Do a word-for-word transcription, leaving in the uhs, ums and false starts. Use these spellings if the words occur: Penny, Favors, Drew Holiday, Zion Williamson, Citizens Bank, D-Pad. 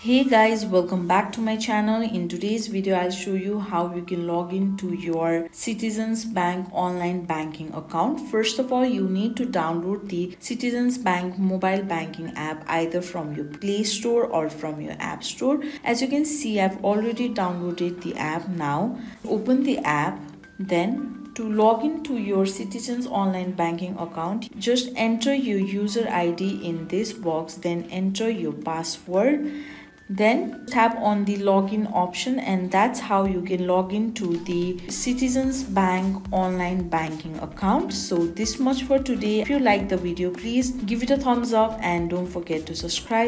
Hey guys, welcome back to my channel. In today's video I'll show you how you can log in to your Citizens Bank online banking account. First of all, you need to download the Citizens Bank mobile banking app either from your Play Store or from your App Store. As you can see, I've already downloaded the app. Now open the app. Then to log in to your Citizens online banking account, just enter your user I D in this box, then enter your password, then tap on the login option, and that's how you can log in to the Citizens Bank online banking account. So this much for today. If you like the video, please give it a thumbs up and don't forget to subscribe.